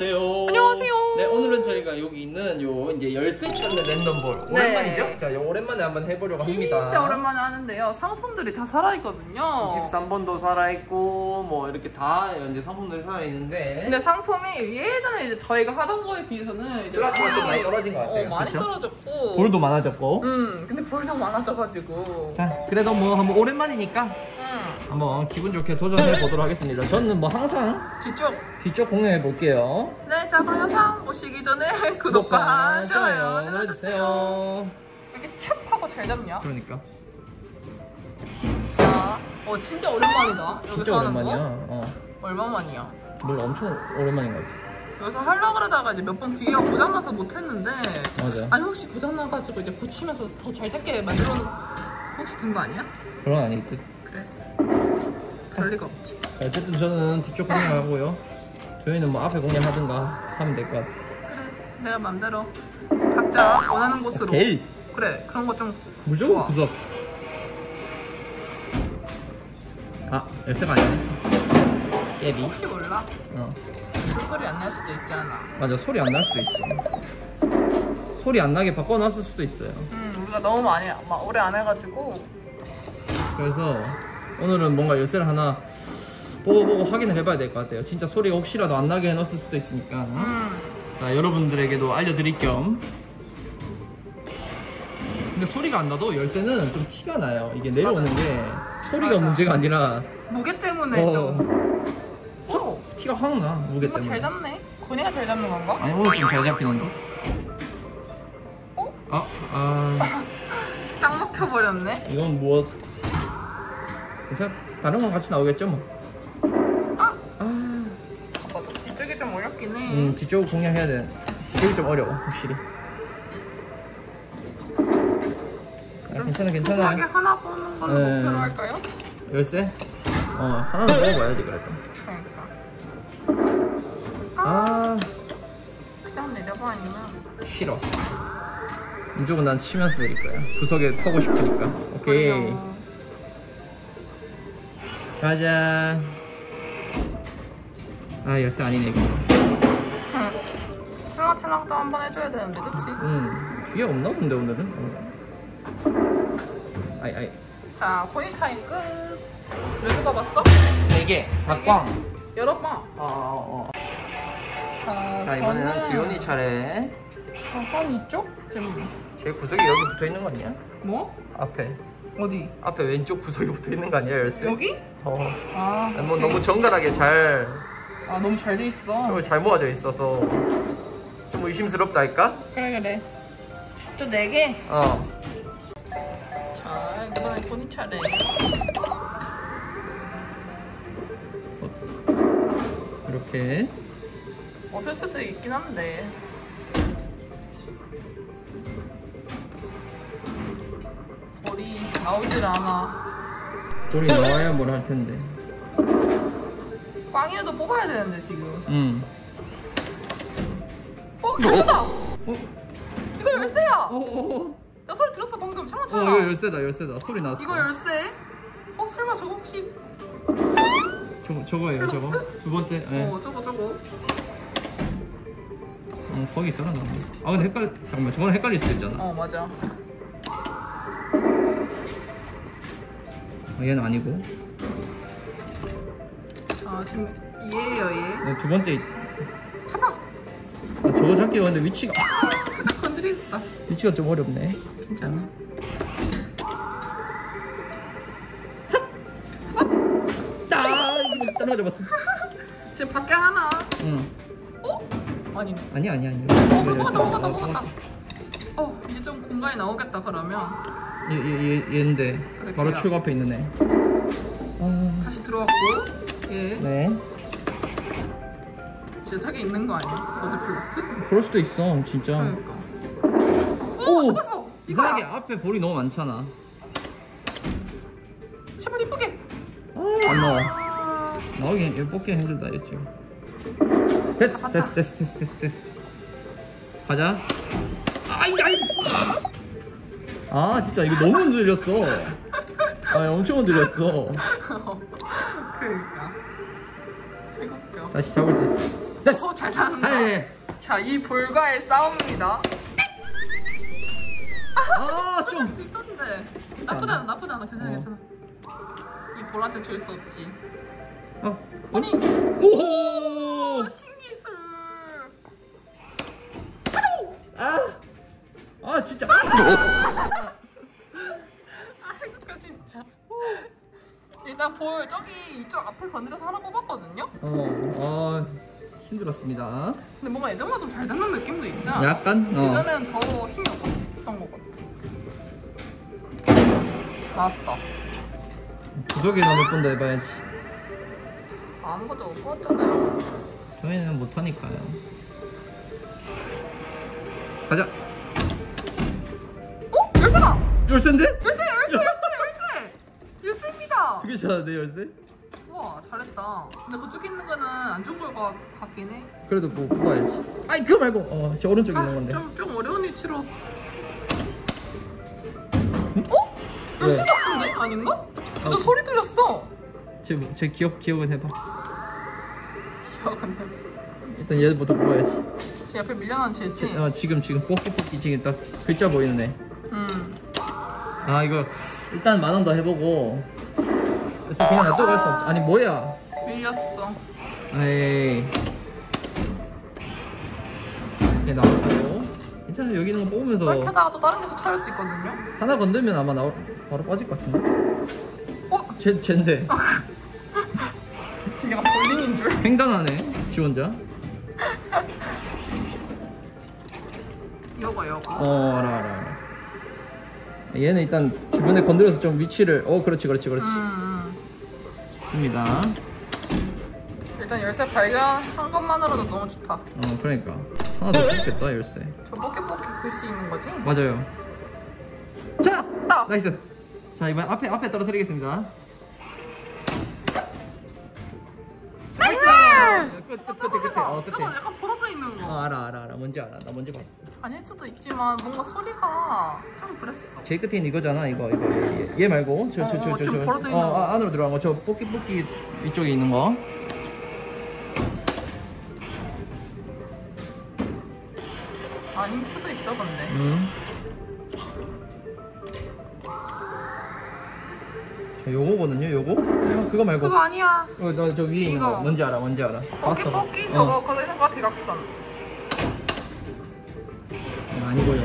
안녕하세요. 안녕하세요. 네, 오늘은 저희가 여기 있는 요 이제 열쇠 찾는 랜덤볼. 네. 오랜만이죠? 자, 오랜만에 한번 해보려고 합니다. 진짜 오랜만에 하는데요. 상품들이 다 살아있거든요. 23번도 살아있고 뭐 이렇게 다 이제 상품들이 살아있는데. 근데 상품이 예전에 이제 저희가 하던 거에 비해서는 이제 클래스가 좀 많이 떨어진 것 같아요. 많이 그쵸? 떨어졌고. 볼도 많아졌고. 근데 볼도 많아져가지고. 자, 그래도 뭐 한번 오랜만이니까. 한번 기분 좋게 도전해 보도록 하겠습니다. 저는 뭐 항상 뒤쪽 공략해 볼게요. 네, 자 그럼 영상 보시기 전에 구독과 좋아요 눌러주세요. 왜 이렇게 찹 하고 잘 잡냐? 그러니까. 자, 진짜 오랜만이다. 여기서 하는 거. 얼마만이야? 몰라, 엄청 오랜만인 것 같아. 여기서 하려고 그러다가 이제 몇 번 기계가 고장나서 못했는데. 맞아. 아니 혹시 고장나가지고 이제 고치면서 더 잘 잡게 만들어 혹시 된 거 아니야? 그런 아니겠지. 그래. 별 리가 없지. 어쨌든 저는 뒤쪽 공략하고요. 저희는 뭐 앞에 공략하든가 하면 될 것 같아. 그래, 내가 맘대로 각자 원하는 곳으로. 오케이. 그래, 그런 거 좀 무조건 구석. 아, 열쇠가 아니네. 깨비. 혹시 몰라? 그 소리 안 날 수도 있잖아. 맞아, 소리 안 날 수도 있어. 소리 안 나게 바꿔놨을 수도 있어요. 우리가 너무 많이 막 오래 안 해가지고. 그래서 오늘은 뭔가 열쇠를 하나 뽑아보고 확인을 해봐야 될 것 같아요. 진짜 소리가 혹시라도 안 나게 해놨을 수도 있으니까. 자, 여러분들에게도 알려드릴 겸. 근데 소리가 안 나도 열쇠는 좀 티가 나요. 이게 내려오는 게 소리가 맞아. 문제가 아니라 무게 때문에 좀 티가 확 나. 무게 때문에. 잘 잡네. 고니가 잘 잡는 건가? 아니 오늘 좀 잘 잡히는데. 어? 딱 막혀버렸네. 이건 뭐? 다른 건 같이 나오겠죠 뭐. 맞아, 뒤쪽이 좀 어렵긴 해. 뒤쪽 공략해야 돼. 뒤쪽이 좀 어려워 확실히. 아, 괜찮아 괜찮아. 소소하게 하나 보는 걸로 목표로 할까요? 열쇠? 하나는 뽑아봐야지 그래도. 그러니까. 그냥 내려봐 아니면. 싫어. 이쪽은 난 치면서 내릴 거야. 구석에 타고 싶으니까. 오케이. 그래요. 가자. 아, 열쇠 아니네 이거. 찰랑찰랑도 한번 해줘야 되는데, 그치? 귀에 없나 본데 오늘은? 아이. 자, 고니 타임 끝. 몇 개 뽑았어? 4개. 4꽝. 여러 번. 자, 이번에는 주연이 차례. 한 이쪽? 제 구석이 여기 붙어 있는 거 아니야? 뭐? 앞에. 어디? 앞에 왼쪽 구석에 붙어 있는 거 아니야 열쇠? 여기? 뭐 너무 정갈하게 잘. 너무 잘 돼 있어. 좀 잘 모아져 있어서 좀 의심스럽다 할까? 그래. 또 4개? 자, 이번엔 고니 차례. 이렇게. 없을 수도 있긴 한데. 볼이 나오질 않아. 볼이 나와야 뭘 할 텐데. 꽝이어도 뽑아야 되는데 지금. 열쇠다. 이거 열쇠야. 나 소리 들었어 방금. 잠깐만. 이거 열쇠다. 소리 났어. 이거 열쇠? 설마 저거 혹시? 저거예요 플러스? 저거. 2번째. 네. 저거. 거기 있어라 나. 근데 헷갈려. 잠깐만 저거는 헷갈릴 수 있잖아. 맞아. 얘는 아니고. 지금 얘예요 얘. 두 번째. 잡아. 저거 잡기 근데 위치가. 살짝 건드리겠다. 위치가 좀 어렵네. 괜찮아. 잡았다. 이거 따라 잡았어. 지금 밖에 하나. 아니네. 아니. 뽑았다. 이제 좀 공간이 나오겠다 그러면. 얘인데 그래, 바로 출구 앞에 있는 애. 다시 들어왔고 얘. 네. 진짜 저기 있는 거 아니야? 어제 플러스? 그럴 수도 있어 진짜. 그러니까. 오! 잡았어! 이상하게 앞에 볼이 너무 많잖아. 제발 이쁘게! 안 나와. 나오긴 얘 뽑기는 힘들다 얘 지금. 됐어. 가자. 아이. 진짜 이거 너무 흔들렸어. 엄청 흔들렸어. 그러니까. 다시 잡을 수 있어. 오, 잘 사는다. 네. 자, 이 볼과의 싸움입니다. 아, 좀 할 수 있었는데. 나쁘지 않아, 나쁘지 않아. 괜찮아, 괜찮아. 이 볼한테 줄 수 없지. 아니. 오호! 신기술. 아! 아, 진짜. 아, 이거 진짜. 일단 볼 저기 이쪽 앞에 건드려서 하나 뽑았거든요? 힘들었습니다. 근데 뭔가 예전보다 좀 잘 듣는 느낌도 있잖아. 약간? 예전엔 더 힘이 없었던 것 같아. 나왔다. 부족이나 몇 번 더 해봐야지. 아무것도 못 뽑았잖아요. 저희는 못하니까요. 가자! 어? 열쇠다! 열쇠인데? 열쇠! 되게 잘하네, 열쇠? 우와, 잘했다. 근데 그쪽에 있는 거는 안 좋은 걸 같긴 해. 그래도 그거 뽑아야지. 아니, 그거 말고! 저 오른쪽에 있는 건데. 좀 어려운 위치로. 어? 열쇠 같은데? 아닌가? 저 소리 들렸어. 제 기억은 해봐. 기억은 해봐. 일단 얘부터 뽑아야지. 제 옆에 밀려난 쟤지? 지금. 뽑기 지금 딱 글자 보이는 애. 아, 이거 일단 10,000원 더 해보고. 그래서 그냥 놔두고 갈 수 없지. 아니, 뭐야? 밀렸어. 에이. 이렇게 나오고. 괜찮아, 여기 있는 거 뽑으면서. 썰켜다가 또 다른 데서 찾을 수 있거든요? 하나 건들면 아마 바로 빠질 것 같은데? 어? 쟤인데. 지금 약간 볼링인 줄. 횡단하네, 지 혼자. 요거. 알아. 얘는 일단 주변에 건드려서 좀 위치를 그렇지 좋습니다. 일단 열쇠 발견한 것만으로도 너무 좋다. 그러니까 하나 더 뽑겠다. 열쇠 저 뽑기 글씨 있는 거지? 맞아요. 자! 나이스! 자, 이번엔 앞에 떨어뜨리겠습니다. 나이스! 끝에. 저거 약간 벌어져 있는 거. 알아. 뭔지 알아. 나 뭔지 봤어. 아닐 수도 있지만 뭔가 소리가 좀 그랬어. 제일 끝에 있는 이거잖아. 이거. 얘 말고 저. 지금 벌어져 있는 거. 안으로 들어간 거. 저 뽑기 이쪽에 있는 거. 아닐 수도 있어, 근데. 요거거든요, 요거? 그거 말고. 그거 아니야. 나 저 위에 있는 거. 뭔지 알아. 뽑기 저거 걸려 있는 거 대각선. 아니고요.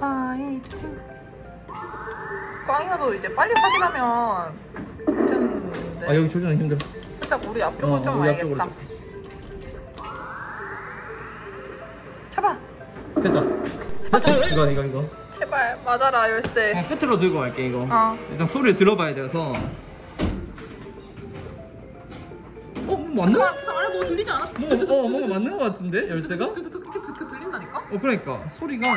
파이팅. 꽝이어도 이제 빨리 확인하면 괜찮은데. 아, 여기 조절하기 힘들어. 살짝 우리 앞쪽으로 좀 와야겠다. 잡아. 됐다. 그렇지. 이거. 제발 맞아라, 열쇠. 패트로 들고 갈게, 이거. 일단 소리를 들어봐야 돼서. 맞나? 그래서 안에 뭐가 들리지 않아? 뭔가 맞는 거 같은데, 열쇠가? 이렇게 들린다니까? 그러니까 소리가.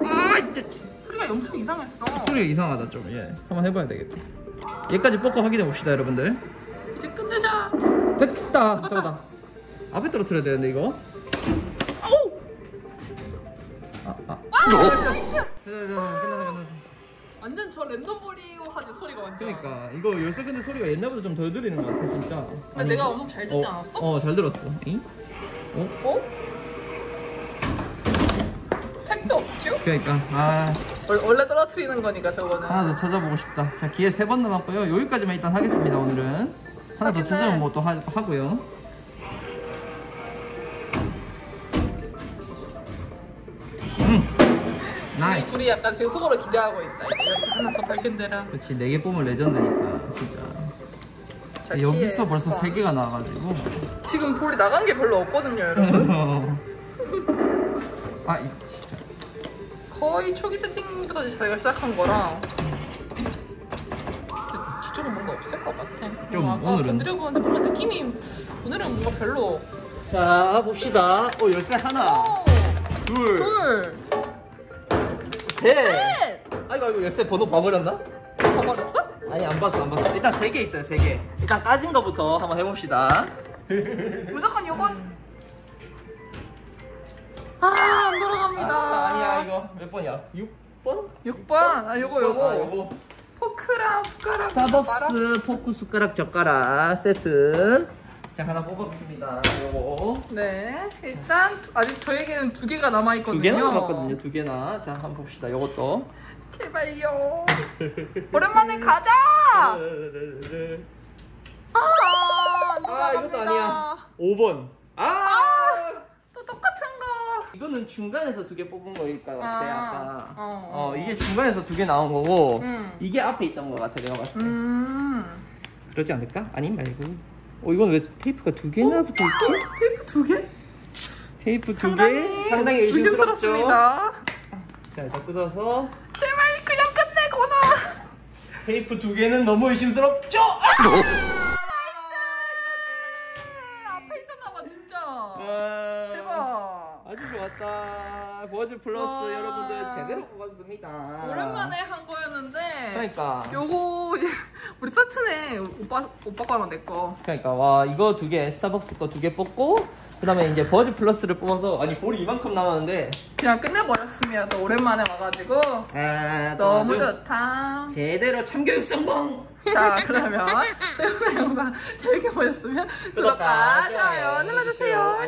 소리가 엄청 이상했어. 소리가 이상하다 좀. 예, 한번 해봐야 되겠다. 얘까지 뽑고 확인해 봅시다, 여러분들. 이제 끝내자. 됐다. 잡았다. 앞에 떨어뜨려야 되는데 이거. 끝났어. 완전 저 랜덤볼이오 하지, 소리가 완전. 그러니까 이거 열쇠 근데 소리가 옛날보다 좀 덜 들리는 것 같아, 진짜. 근데 아니, 내가 엄청 잘 듣지 않았어? 잘 들었어. 잉? 택도 없죠? 그러니까 원래 떨어뜨리는 거니까 저거는. 하나 더 찾아보고 싶다. 자, 기회 3번 남았고요. 여기까지만 일단 하겠습니다, 오늘은. 하나 더 찾아보면 뭐 또 하고요. 둘이 약간 지금 속으로 기대하고 있다. 역시 하나 더 발견되라. 그렇지, 4개 뽑으면 레전드니까 진짜. 여기서 벌써 3개가 나와가지고 지금 볼이 나간 게 별로 없거든요, 여러분. 진짜 거의 초기 세팅부터 저희가 시작한 거라. 저쪽은 뭔가 없을 것 같아. 좀 아까 오늘은 건드려보는데 뭔가 느낌이 오늘은 뭔가 별로. 자, 봅시다. 열쇠 하나, 둘. 셋! 아이고, 열쇠 번호 봐버렸나? 봐버렸어? 아니, 안 봤어. 일단 3개 있어요, 3개. 일단 까진 거부터 한번 해봅시다. 무조건 요건. 안 돌아갑니다. 아니야, 이거 몇 번이야? 6번? 6번? 요거. 포크랑 숟가락. 스타벅스 포크, 숟가락, 젓가락 세트. 자, 하나 뽑았습니다. 요거. 네. 일단 아직 저에게는 두 개가 남아 있거든요. 두 개나 남았거든요. 두 개나. 자, 한번 봅시다. 요것도. 제발요. 오랜만에 가자. 아, 이것도 아니야. 5번. 또 똑같은 거. 이거는 중간에서 두 개 뽑은 거니까 같아. 아까. 이게 중간에서 두 개 나온 거고. 이게 앞에 있던 거 같아. 내가 봤을 때. 그러지 않을까? 아님 말고. 이건 왜 테이프가 두 개나 붙어 있지? 테이프 두 개? 테이프 두 개? 상당히 의심스럽습니다. 자, 일단 뜯어서. 제발 그냥 끝내거나. 테이프 두 개는 너무 의심스럽죠? 아! 앞에 있었나봐 진짜. 대박. 아주 좋았다. 버즈 플러스 여러분들 제대로 뽑았습니다. 오랜만에 한 거였는데. 그러니까. 요거. 우리 서치네 오빠 거랑 내 거. 그러니까 와 이거 두 개 스타벅스 거 두 개 뽑고 그다음에 이제 버즈 플러스를 뽑아서 아니 볼이 이만큼 남았는데 그냥 끝내버렸습니다. 또 오랜만에 와가지고 너무 좋다. 제대로 참교육 성공. 자 그러면 최근의 영상 재밌게 보셨으면 구독과 좋아요 눌러주세요.